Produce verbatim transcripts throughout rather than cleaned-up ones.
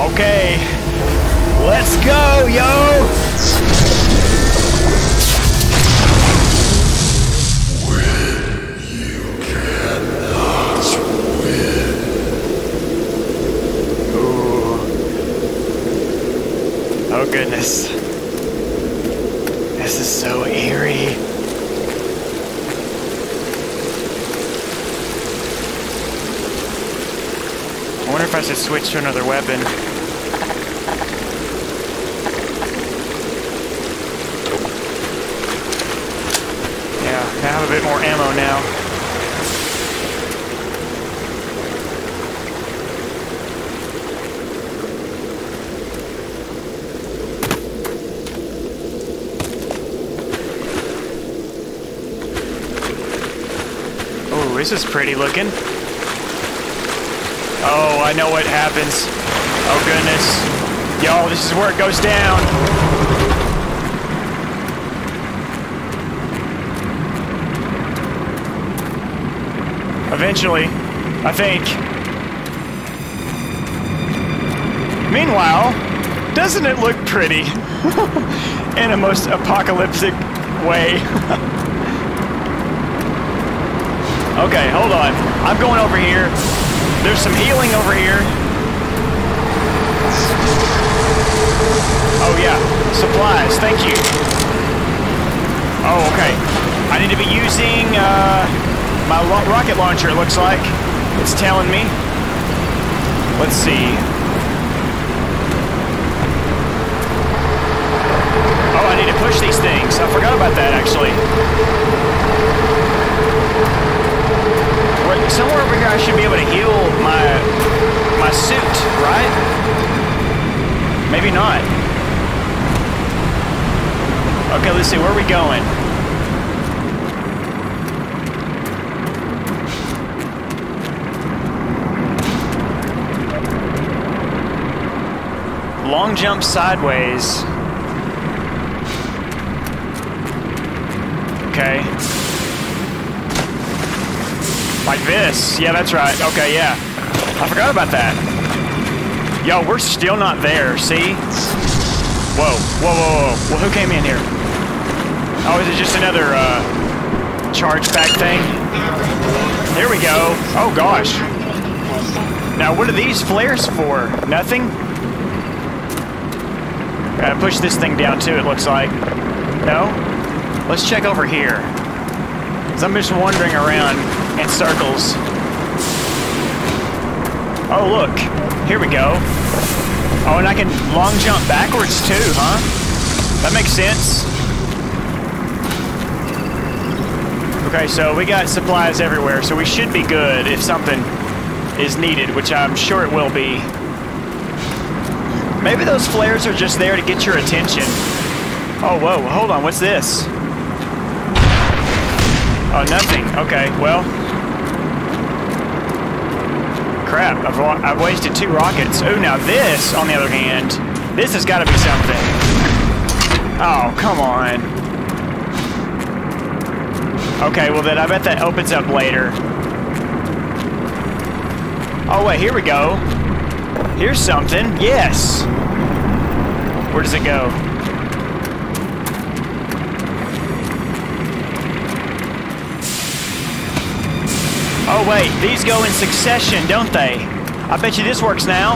Okay. Let's go, yo! When you cannot win. Ooh. Oh, goodness. This is so eerie. I wonder if I should switch to another weapon. I have a bit more ammo now. Oh, this is pretty looking. Oh, I know what happens. Oh, goodness. Yo, this is where it goes down. Eventually, I think. Meanwhile, doesn't it look pretty? In a most apocalyptic way. Okay, hold on. I'm going over here. There's some healing over here. Oh yeah, supplies, thank you. Oh, okay. I need to be using, uh... my rocket launcher, it looks like. It's telling me. Let's see. Oh, I need to push these things. I forgot about that, actually. Somewhere over here I should be able to heal my, my suit, right? Maybe not. Okay, let's see. Where are we going? Long jump sideways. Okay. Like this. Yeah, that's right. Okay, yeah. I forgot about that. Yo, we're still not there, see? Whoa, whoa, whoa, whoa. Well, who came in here? Oh, is it just another uh, charge back thing? There we go. Oh, gosh. Now, what are these flares for? Nothing? Uh, push this thing down too, it looks like. No? Let's check over here. Because I'm just wandering around in circles. Oh, look. Here we go. Oh, and I can long jump backwards too, huh? That makes sense. Okay, so we got supplies everywhere, so we should be good if something is needed, which I'm sure it will be. Maybe those flares are just there to get your attention. Oh, whoa, hold on, what's this? Oh, nothing. Okay, well. Crap, I've, I've wasted two rockets. Ooh, now this, on the other hand, this has got to be something. Oh, come on. Okay, well then, I bet that opens up later. Oh, wait, here we go. Here's something. Yes. Where does it go? Oh, wait. These go in succession, don't they? I bet you this works now.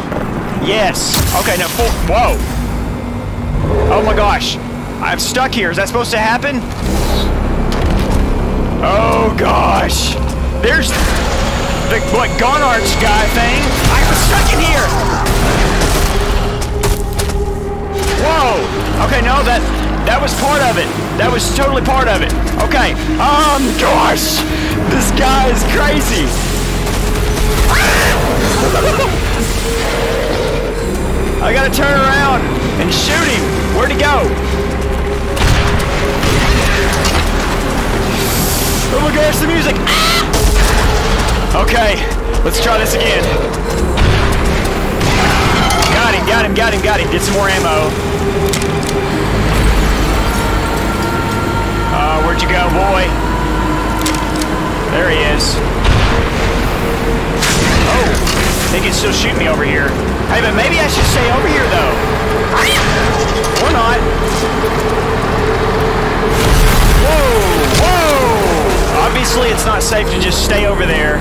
Yes. Okay, now full. Whoa. Oh, my gosh. I'm stuck here. Is that supposed to happen? Oh, gosh. There's... the, what, Gonarch guy thing? I was stuck in here! Whoa! Okay, no, that that was part of it. That was totally part of it. Okay, um, gosh! This guy is crazy! I gotta turn around and shoot him! Where'd he go? Oh my gosh, the music! Ah! Okay, let's try this again. Got him, got him, got him, got him. Get some more ammo. Uh, where'd you go, boy? There he is. Oh, they can still shoot me over here. Hey, but maybe I should say stay over there.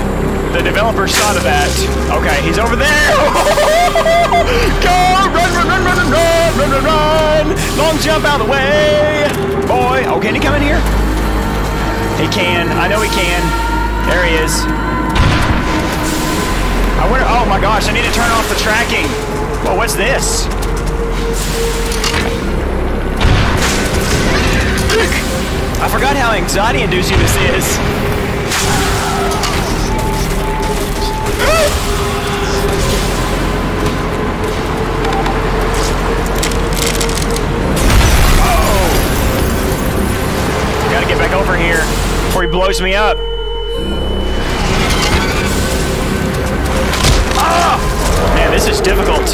The developer saw to that. Okay, he's over there! Go! Run, run, run, run, run, run, run, run! Long jump out of the way! Boy! Oh, can he come in here? He can. I know he can. There he is. I wonder... Oh my gosh, I need to turn off the tracking. Whoa, what's this? I forgot how anxiety-inducing this is. Oh! Gotta get back over here before he blows me up. Ah! Man, this is difficult.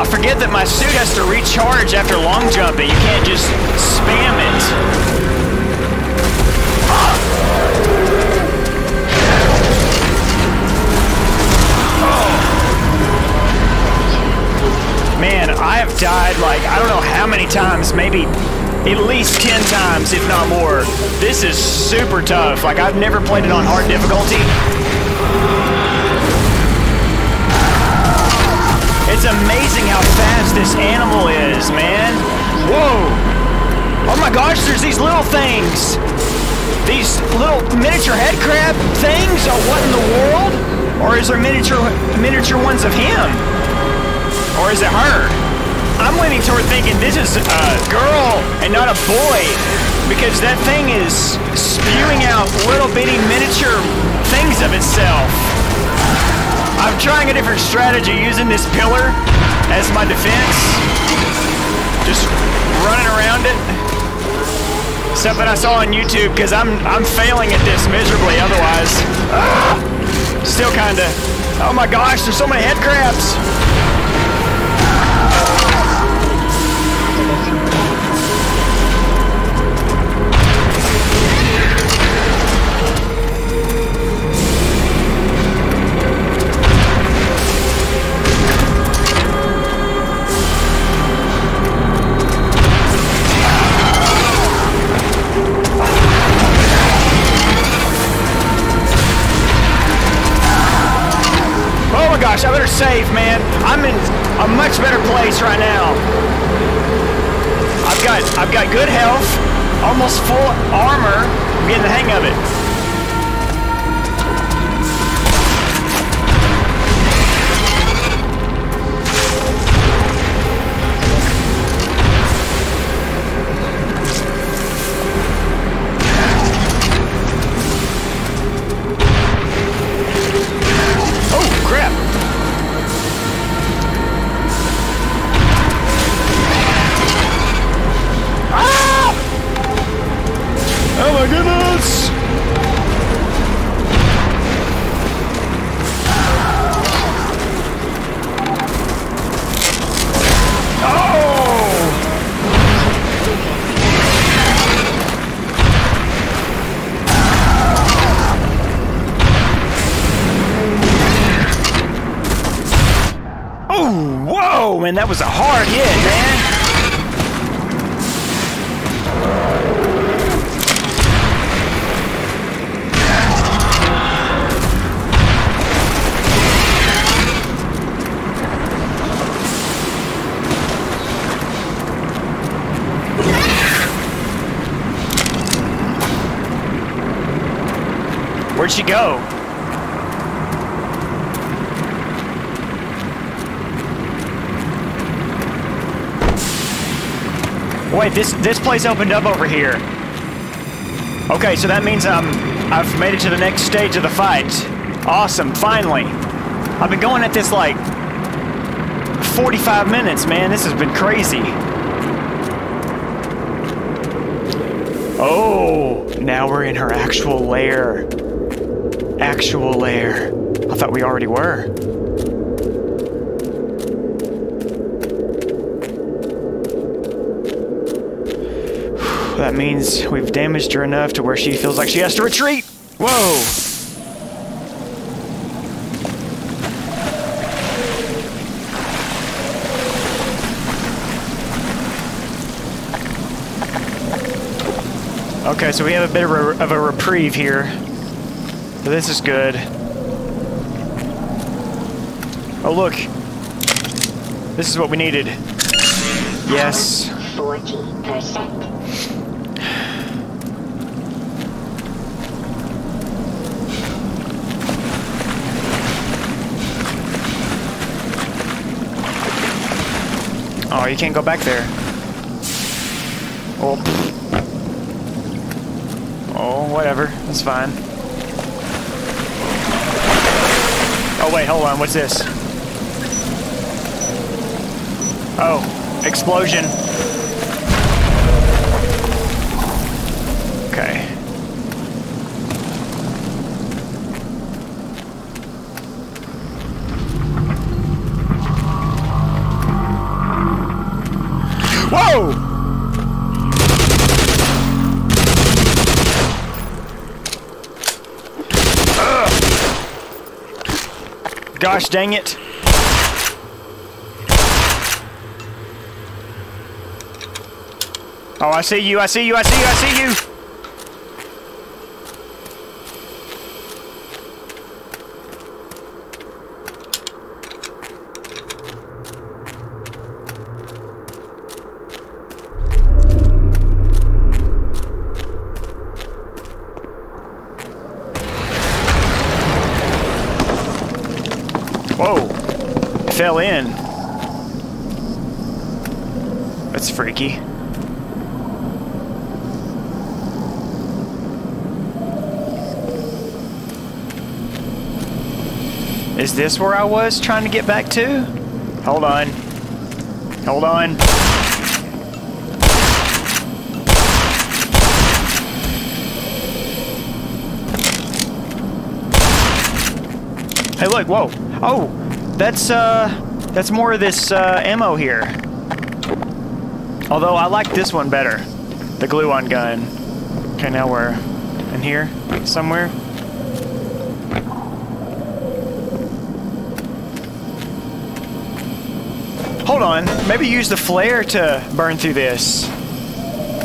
I forget that my suit has to recharge after long jumping. You can't just spam it. Ah. Oh. Man, I have died like, I don't know how many times, maybe at least ten times, if not more. This is super tough. Like, I've never played it on hard difficulty. It's amazing how fast this animal is, man. Whoa! Oh my gosh, there's these little things! These little miniature head crab things? Oh, what in the world? Or is there miniature miniature ones of him? Or is it her? I'm leaning toward thinking this is a girl and not a boy, because that thing is spewing out little bitty miniature things of itself. I'm trying a different strategy using this pillar as my defense. Just running around it. Something I saw on YouTube, because I'm I'm failing at this miserably otherwise. Ah, still kinda. Oh my gosh, there's so many head crabs. Gosh, I better save, man. I'm in a much better place right now. I've got I've got good health, almost full armor. I'm getting the hang of it. Man, that was a hard hit, man. Where'd she go? Wait, this this place opened up over here. Okay, so that means I'm I've made it to the next stage of the fight. Awesome, finally. I've been going at this like forty-five minutes, man. This has been crazy. Oh, now we're in her actual lair. Actual lair. I thought we already were. That means we've damaged her enough to where she feels like she has to retreat. Whoa! Okay, so we have a bit of a, of a reprieve here. So this is good. Oh look! This is what we needed. Yes. forty percent. Oh, you can't go back there. Oh. Oh, whatever. That's fine. Oh, wait, hold on. What's this? Oh, explosion. Okay. Whoa! Ugh. Gosh dang it. Oh, I see you, I see you, I see you, I see you! Whoa! I fell in. That's freaky. Is this where I was trying to get back to? Hold on. Hold on. Hey, look, whoa. Oh, that's, uh, that's more of this, uh, ammo here. Although I like this one better. The glue-on gun. Okay, now we're in here somewhere. Hold on, maybe use the flare to burn through this.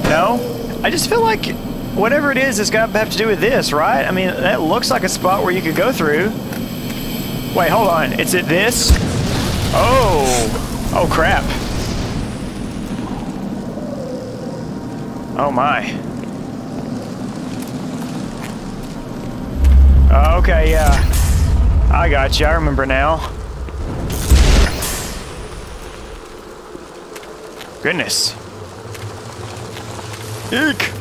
No? I just feel like whatever it is, it's got to have to do with this, right? I mean, that looks like a spot where you could go through. Wait, hold on. Is it this? Oh! Oh, crap. Oh, my. Okay, yeah. I got you. I remember now. Goodness. Eek!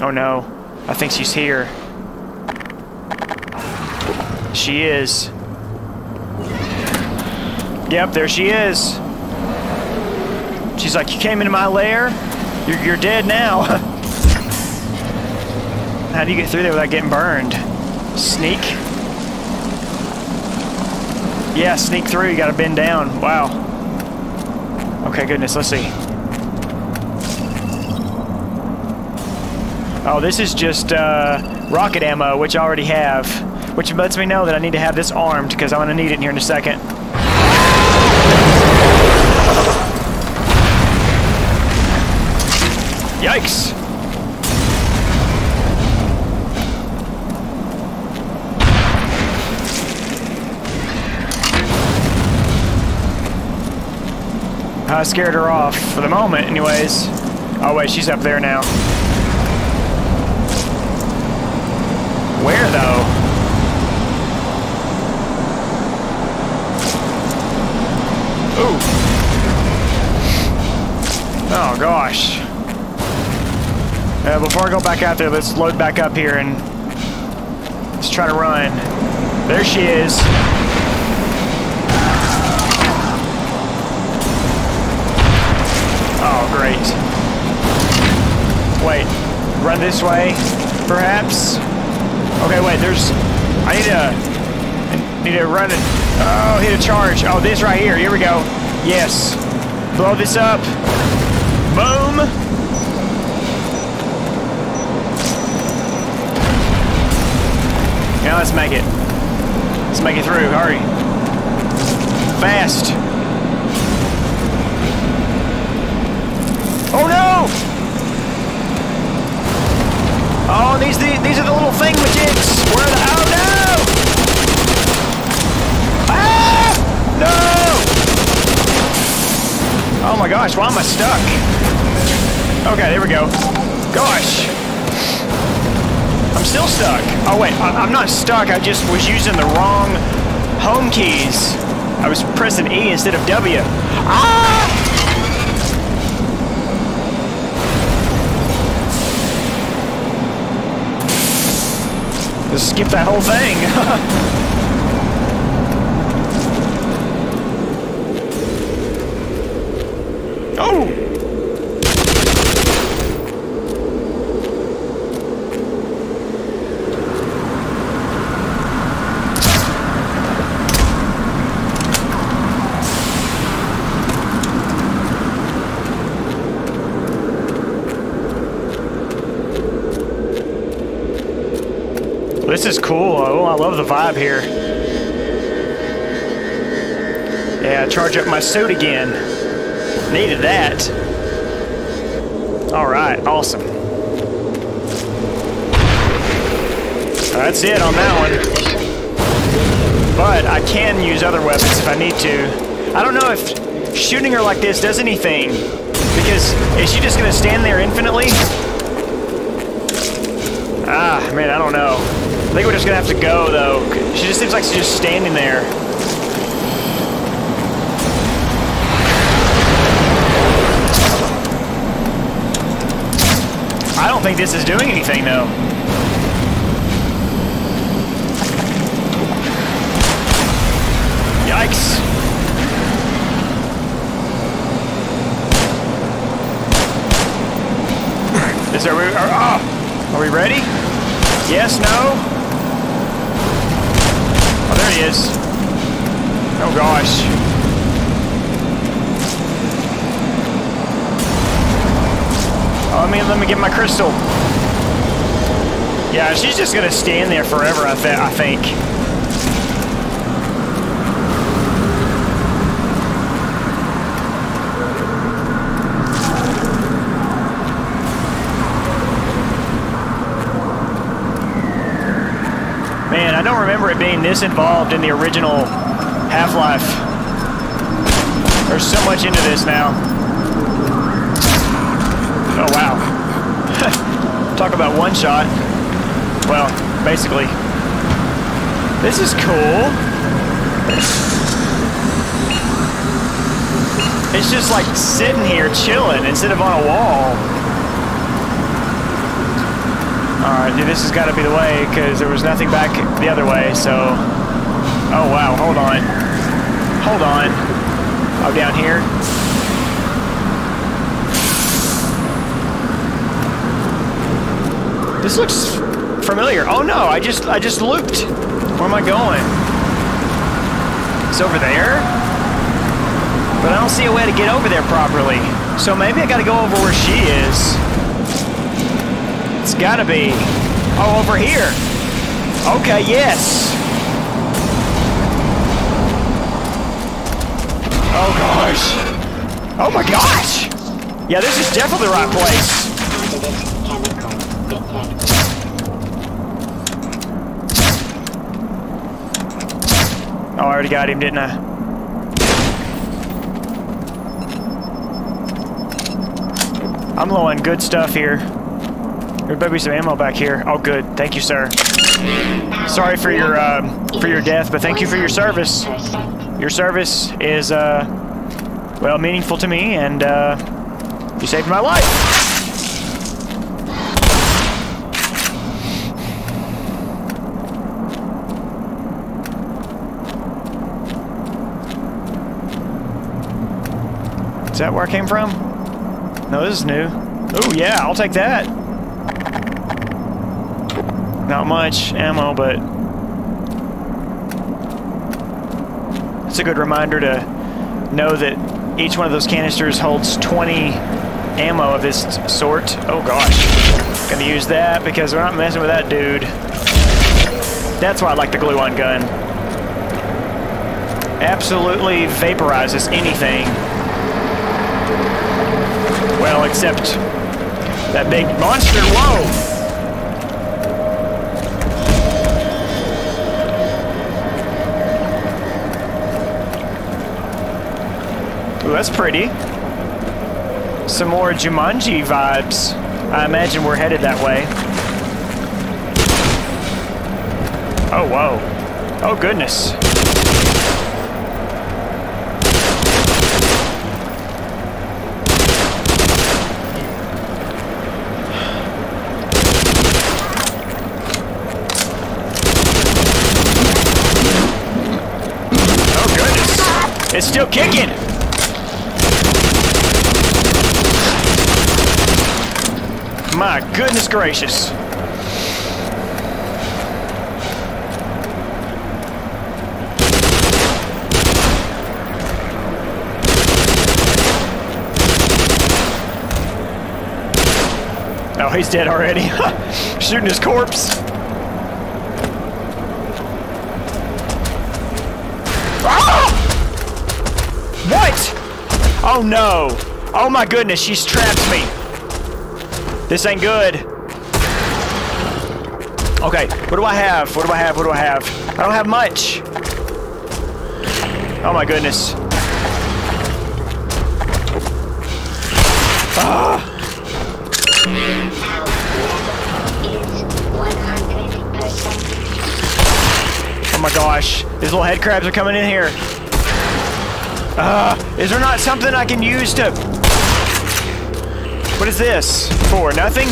Oh no. I think she's here. She is. Yep, there she is. She's like, you came into my lair? You're, you're dead now. How do you get through there without getting burned? Sneak? Yeah, sneak through, you gotta bend down. Wow. Okay, goodness, let's see. Oh, this is just uh, rocket ammo, which I already have. Which lets me know that I need to have this armed, because I'm gonna need it in here in a second. Yikes! I scared her off for the moment, anyways. Oh, wait, she's up there now. Where, though? Ooh. Oh, gosh. Uh, before I go back out there, let's load back up here and let's try to run. There she is. Oh, great. Wait. Run this way, perhaps? Okay, wait, there's... I need to... I need to run it. Oh, hit a charge. Oh, this right here. Here we go. Yes. Blow this up. Boom. Now let's make it. Let's make it through. Hurry. Fast. Oh no! Oh, these the, these are the little thingamajigs. Where the oh no! Ah! No! Oh my gosh! Why am I stuck? Okay, there we go. Gosh, I'm still stuck. Oh wait, I, I'm not stuck. I just was using the wrong home keys. I was pressing E instead of W. Ah! Just skip that whole thing. Oh! This is cool. Oh, I love the vibe here. Yeah, charge up my suit again. Needed that. All right, awesome. That's it on that one. But I can use other weapons if I need to. I don't know if shooting her like this does anything. Because is she just going to stand there infinitely? Ah, man, I don't know. I think we're just gonna have to go, though. She just seems like she's just standing there. I don't think this is doing anything, though. Yikes. Is there... Are, oh, are we ready? Yes, no? Oh, there he is. Oh, gosh. Oh, let me, let me get my crystal. Yeah, she's just going to stand there forever, I, th I think. Man, I don't remember it being this involved in the original Half-Life. There's so much into this now. Oh, wow. Talk about one shot. Well, basically. This is cool. It's just like sitting here chilling instead of on a wall. Alright, dude, this has got to be the way, because there was nothing back the other way, so... Oh, wow, hold on. Hold on. Oh, down here. This looks familiar. Oh, no, I just, I just looped. Where am I going? It's over there? But I don't see a way to get over there properly. So maybe I got to go over where she is. It's gotta be. Oh, over here. Okay, yes. Oh, gosh. Oh, my gosh. Yeah, this is definitely the right place. Oh, I already got him, didn't I? I'm low on good stuff here. There better be some ammo back here. Oh, good. Thank you, sir. Sorry for your um, for your death, but thank you for your service. Your service is uh, well meaningful to me, and uh, you saved my life. Is that where I came from? No, this is new. Oh yeah, I'll take that. Not much ammo, but it's a good reminder to know that each one of those canisters holds twenty ammo of this sort. Oh gosh, gonna use that because we're not messing with that dude. That's why I like the glue-on gun. Absolutely vaporizes anything. Well, except that big monster. Whoa! Ooh, that's pretty. Some more Jumanji vibes. I imagine we're headed that way. Oh, whoa. Oh, goodness. Oh, goodness. It's still kicking. My goodness gracious. Oh, he's dead already. Shooting his corpse. Ah! What? Oh no. Oh my goodness, she's trapped me. This ain't good. Okay, what do I have? What do I have? What do I have? I don't have much. Oh my goodness. Ah! Oh my gosh, these little head crabs are coming in here. Ah! Is there not something I can use to... What is this? For nothing?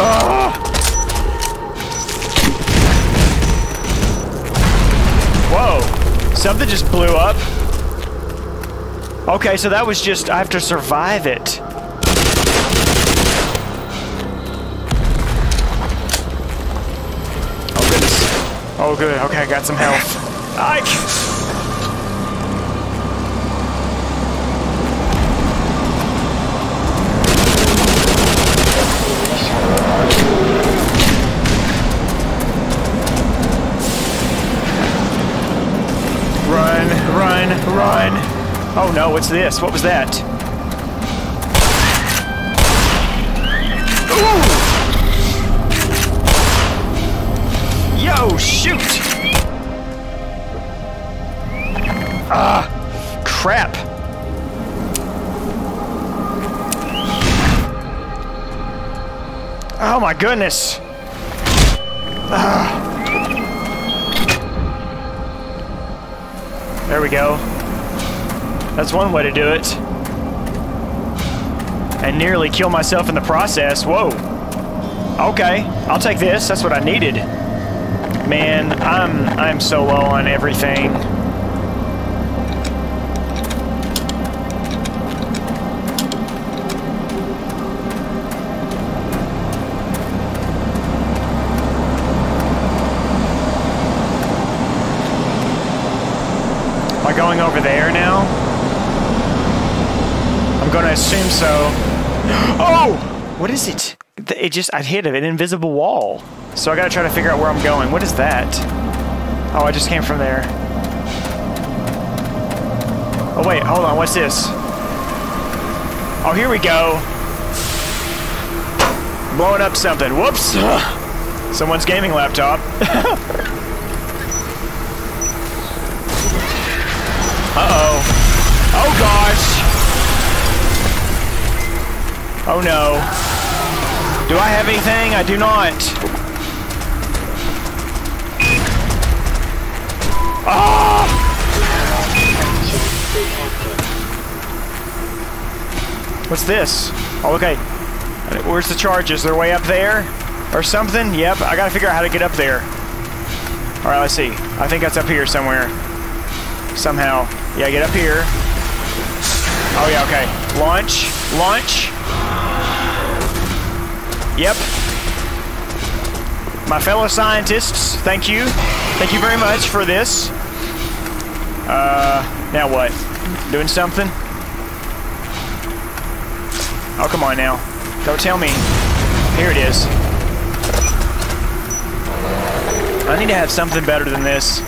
Oh! Whoa! Something just blew up. Okay, so that was just... I have to survive it. Oh, good. Okay, I got some health. Ike! Run, run, run. Oh, no. What's this? What was that? Ooh! Oh, shoot! Ah, crap! Oh my goodness! Ah. There we go. That's one way to do it. And nearly kill myself in the process. Whoa! Okay, I'll take this. That's what I needed. Man, I'm I'm so low on everything. Am I going over there now? I'm gonna assume so. Oh! What is it? It just I hit an invisible wall. So I gotta try to figure out where I'm going. What is that? Oh, I just came from there. Oh wait, hold on, what's this? Oh, here we go. Blowing up something. Whoops! Someone's gaming laptop. Uh-oh. Oh gosh! Oh no. Do I have anything? I do not. Oh! What's this? Oh, okay. Where's the charges? They're way up there? Or something? Yep, I gotta figure out how to get up there. Alright, let's see. I think that's up here somewhere. Somehow. Yeah, get up here. Oh, yeah, okay. Launch. Launch. Yep. My fellow scientists, thank you. Thank you very much for this. Uh, now what? Doing something? Oh, come on now. Don't tell me. Here it is. I need to have something better than this,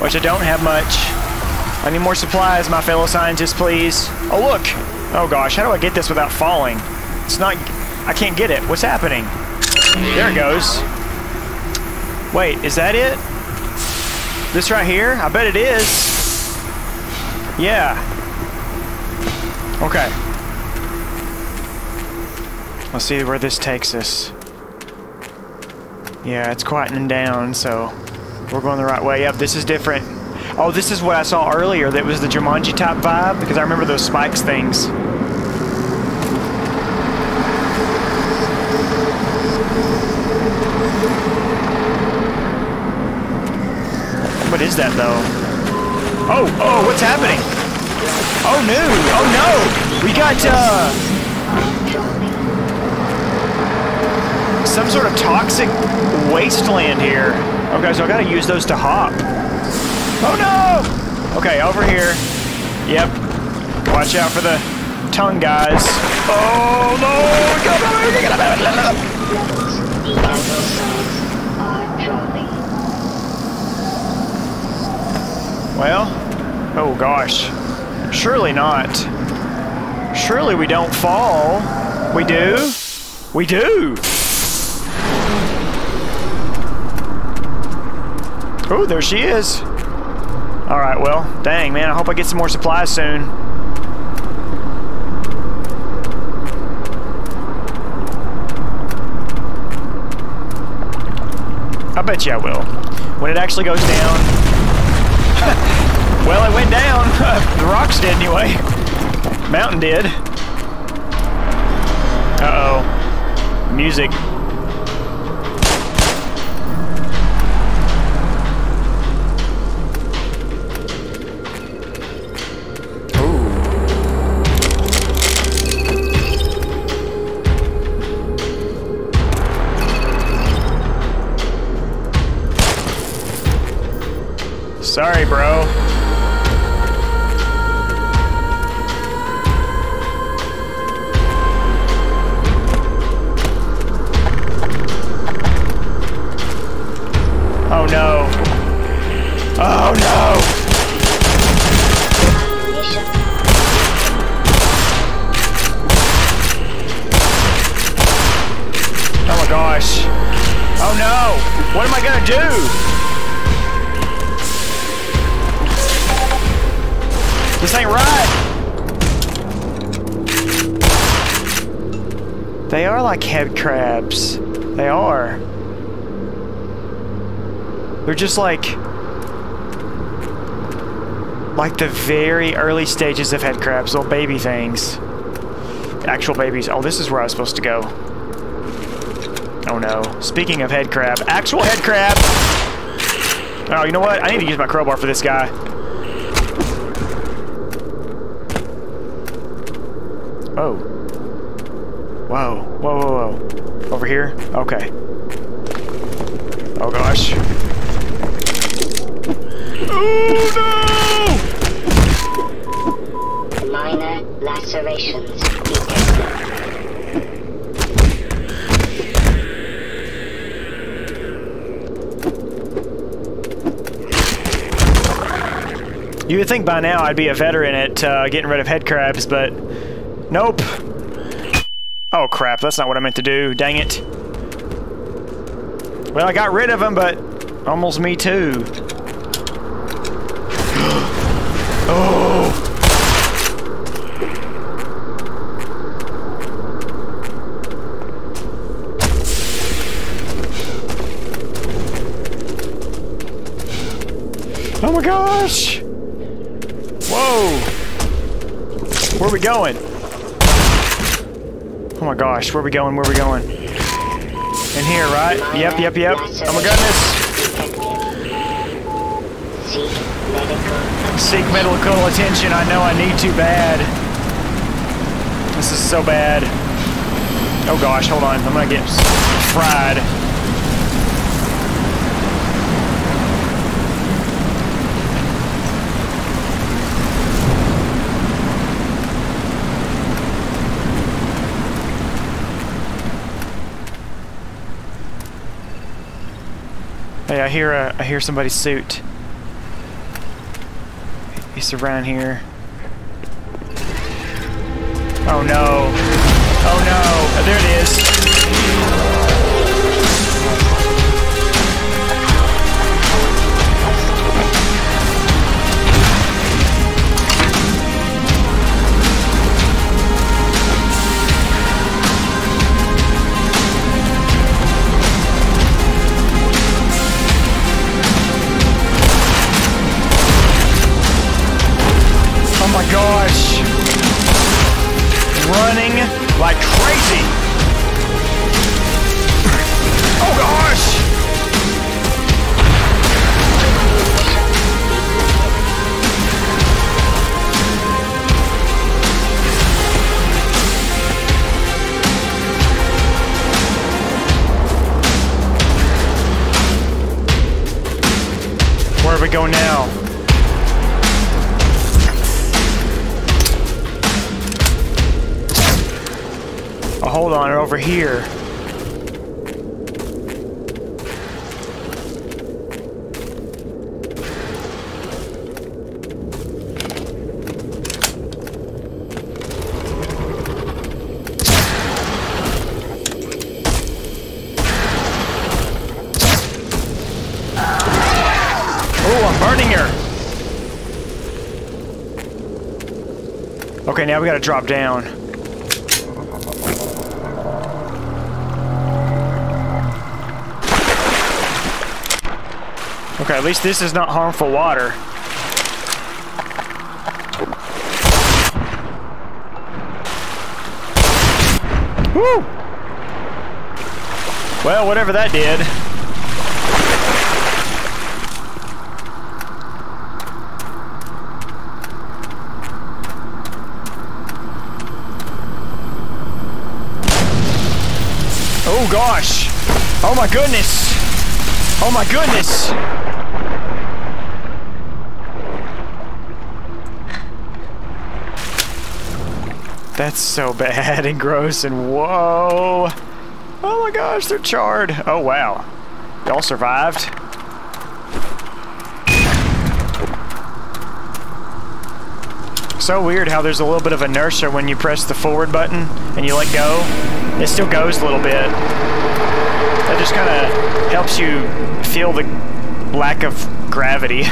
which I don't have much. I need more supplies, my fellow scientists, please. Oh, look. Oh, gosh. How do I get this without falling? It's not... I can't get it. What's happening? There it goes. Wait, is that it? This right here? I bet it is. Yeah. Okay. Let's see where this takes us. Yeah, it's quietening down, so we're going the right way. Yep, this is different. Oh, this is what I saw earlier. That was the Jumanji type vibe, because I remember those spikes things. What is that, though? Oh, oh, what's happening? Oh, no. Oh, no. We got, uh... some sort of toxic wasteland here. Okay, so I gotta use those to hop. Oh, no! Okay, over here. Yep. Watch out for the tongue, guys. Oh, no! Well, oh gosh, surely not. Surely we don't fall. We do? We do! Oh, there she is. All right, well, dang, man, I hope I get some more supplies soon. I bet you I will. When it actually goes down. Well, it went down. The rocks did, anyway. Mountain did. Uh-oh. Music. Ooh. Sorry, bro. No. Oh no! Oh my gosh. Oh no! What am I gonna do? This ain't right! They are like head crabs. They are. They're just like, like the very early stages of head crabs, little baby things, actual babies. Oh, this is where I was supposed to go. Oh no. Speaking of head crab, actual head crab. Oh, you know what? I need to use my crowbar for this guy. Oh. Whoa. Whoa, whoa, whoa. Over here? Okay. Oh gosh. Oh no! Minor lacerations detected. You would think by now I'd be a veteran at uh, getting rid of head crabs, but nope. Oh crap, that's not what I meant to do. Dang it. Well, I got rid of them, but almost me too. Oh! Oh my gosh! Whoa! Where are we going? Oh my gosh, where are we going? Where are we going? In here, right? Yep, yep, yep. Oh my goodness! Seek medical attention. I know I need to bad. This is so bad. Oh gosh, hold on. I'm gonna get fried. Hey, I hear uh, I hear somebody's suit. He's around here. Oh no! Oh no! Oh, there it is. Oh my gosh! Running like crazy! Oh gosh! Where do we go now? Oh, hold on, over here. Oh, I'm burning her. Okay, now we gotta drop down. Okay, at least this is not harmful water. Woo! Well, whatever that did. Oh gosh! Oh my goodness! Oh my goodness! That's so bad and gross and whoa! Oh my gosh, they're charred! Oh wow. Y'all survived. So weird how there's a little bit of inertia when you press the forward button and you let go. It still goes a little bit. That just kind of helps you feel the lack of gravity.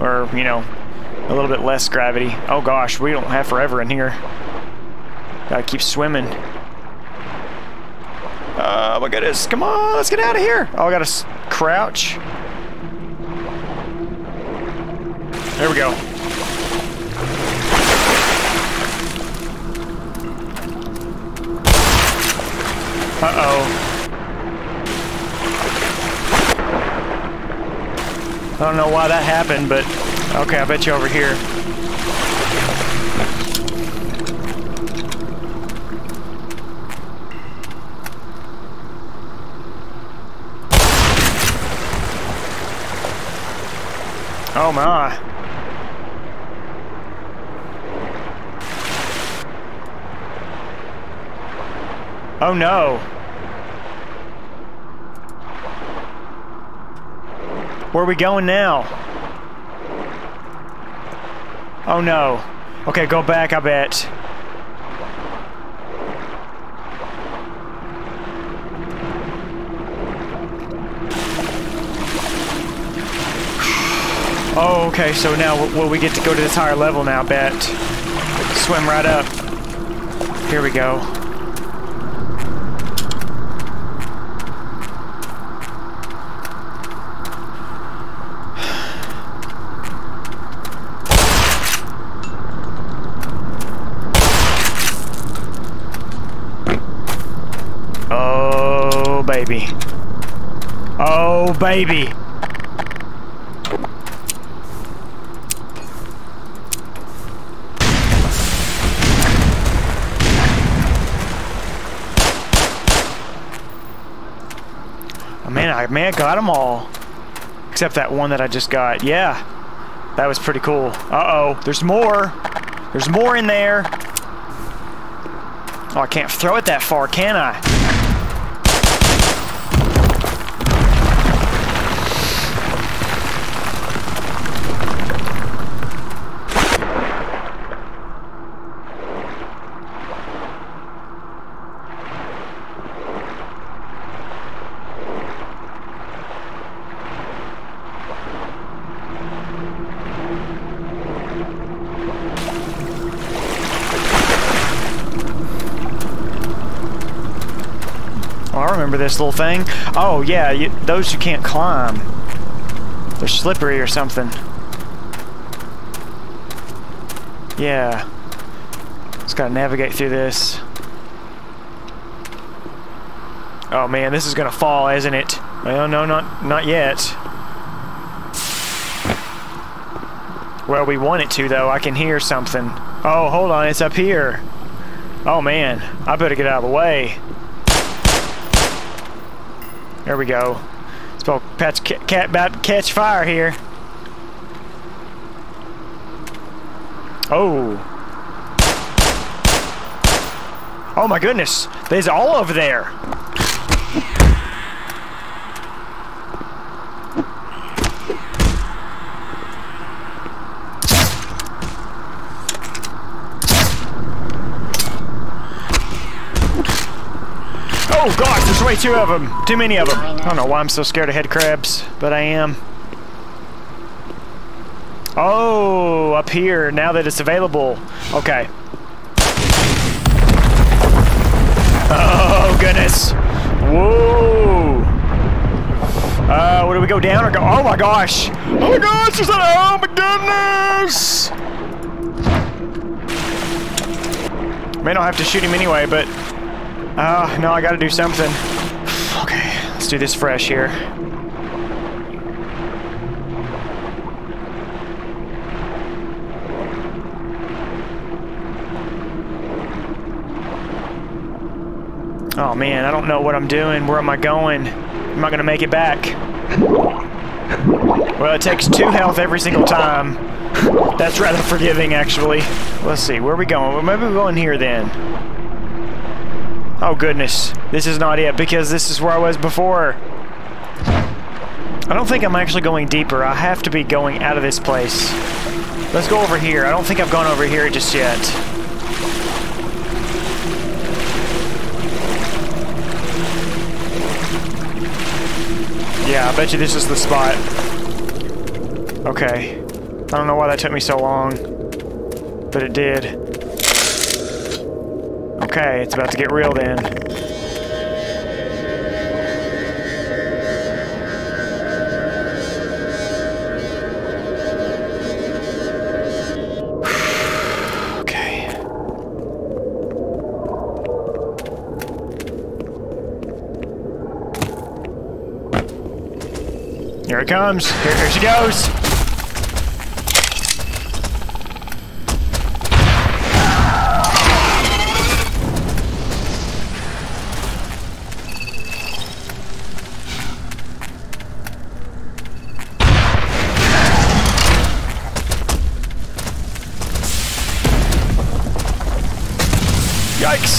Or, you know, a little bit less gravity. Oh gosh, we don't have forever in here. Gotta keep swimming. Uh, oh my goodness, come on, let's get out of here. Oh, I gotta s crouch. There we go. Uh-oh. I don't know why that happened, but... Okay, I bet you over here. Oh my. Oh no. Where are we going now? Oh no. Okay, go back, I bet. Oh, okay, so now well, we get to go to this higher level now, I bet. Swim right up. Here we go. Baby. Oh, baby. Oh, man, I man, got them all. Except that one that I just got. Yeah, that was pretty cool. Uh-oh, there's more. There's more in there. Oh, I can't throw it that far, can I? remember this little thing? Oh, yeah, you, those you can't climb. They're slippery or something. Yeah. Just gotta navigate through this. Oh, man, this is gonna fall, isn't it? Well, no, not, not yet. Well, we want it to, though. I can hear something. Oh, hold on. It's up here. Oh, man. I better get out of the way. There we go. It's about to catch fire here. Oh. Oh, my goodness. There's all over there. Oh gosh, there's way too of them. Too many of them. I don't know why I'm so scared of head crabs, but I am. Oh, up here, now that it's available. Okay. Oh, goodness. Whoa. Uh, where do we go, down or go? Oh my gosh. Oh my gosh, is that, oh my goodness. May not have to shoot him anyway, but. Oh, uh, no, I gotta do something. Okay, let's do this fresh here. Oh man, I don't know what I'm doing. Where am I going? Am I gonna make it back? Well, it takes two health every single time. That's rather forgiving, actually. Let's see, where are we going? Well, maybe we're going here then. Oh goodness, this is not it, because this is where I was before. I don't think I'm actually going deeper. I have to be going out of this place. Let's go over here. I don't think I've gone over here just yet. Yeah, I bet you this is the spot. Okay. I don't know why that took me so long, but it did. Okay, it's about to get real then. Okay. Here it comes. Here, here she goes. Yikes!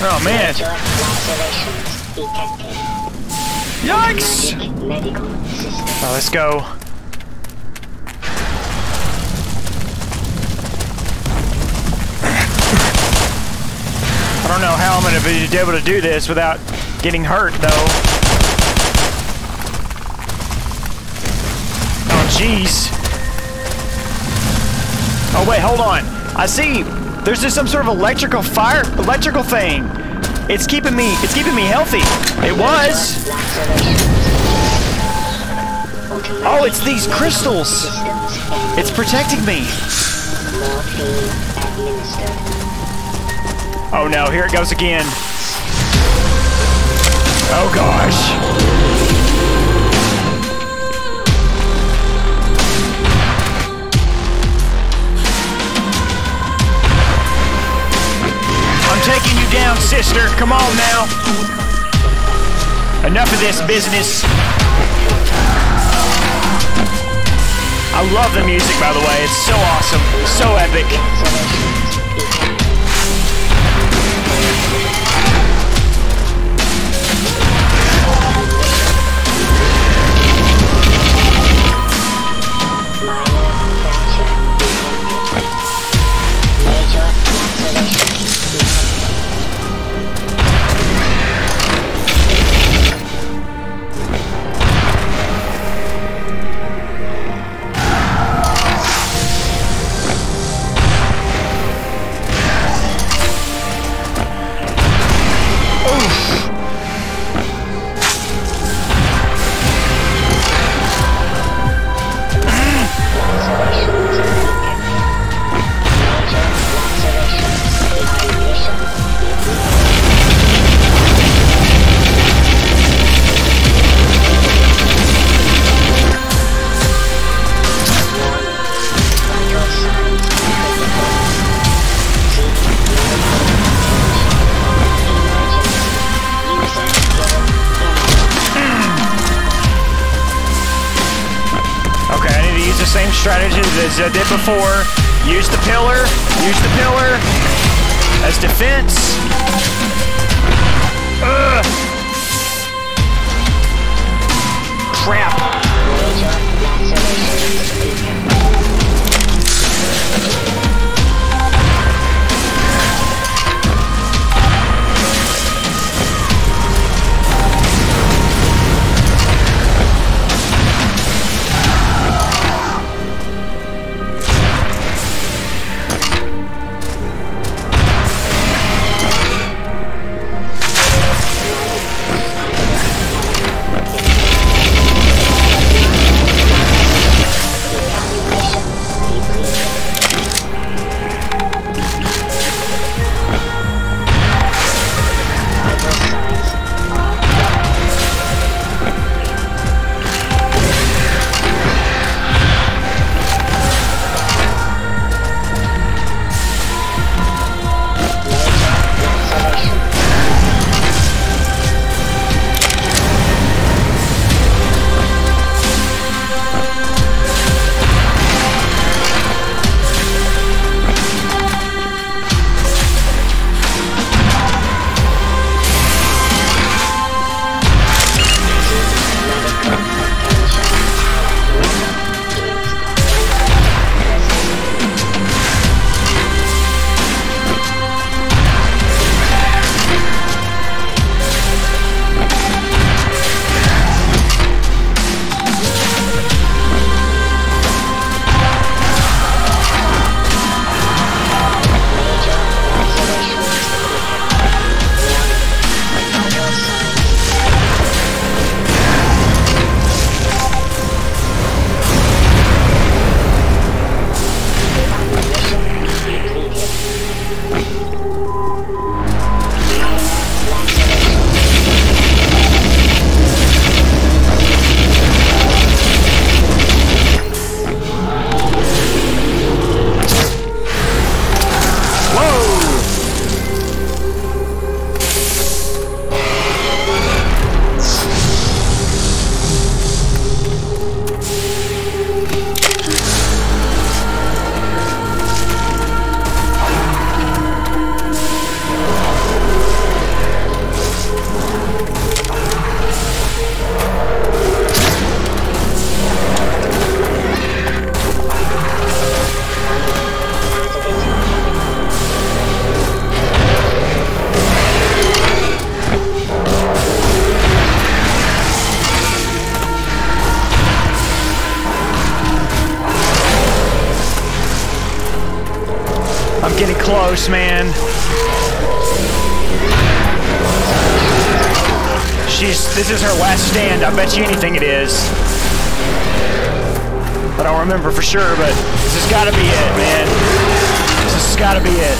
Oh man! Yikes! Oh, let's go. I don't know how I'm gonna be able to do this without getting hurt, though. Jeez. Oh wait, hold on. I see. There's just some sort of electrical fire, electrical thing. It's keeping me, it's keeping me healthy. It was. Oh, it's these crystals. It's protecting me. Oh no, here it goes again. Oh gosh. Taking you down, sister. Come on now. Enough of this business. I love the music, by the way. It's so awesome. So epic. same strategies as I did before. Use the pillar, use the pillar as defense. Ugh. Crap. Getting close, man. She's, this is her last stand. I bet you anything it is. I don't remember for sure, but this has got to be it, man. This has got to be it.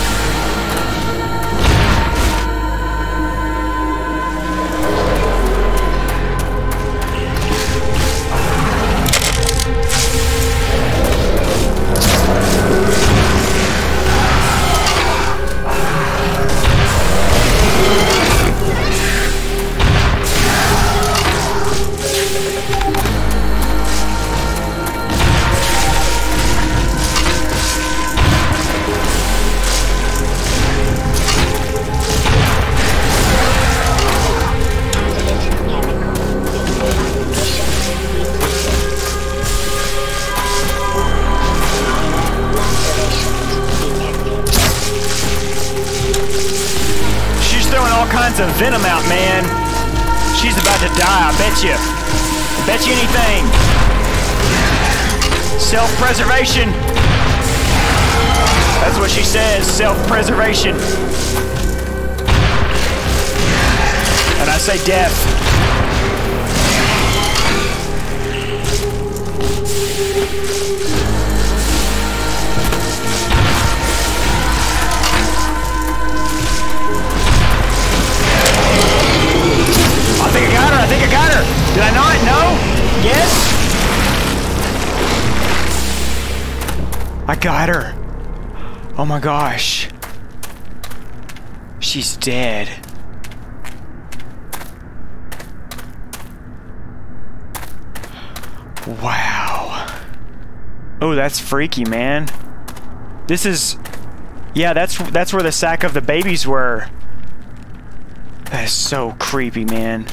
Of venom out, man. She's about to die, I bet you. I bet you anything. Self-preservation. That's what she says, self-preservation. And I say death. I think I got her, I think I got her! Did I not? No? Yes? I got her. Oh my gosh. She's dead. Wow. Oh, that's freaky, man. This is... Yeah, that's that's where the sack of the babies were. That is so creepy, man.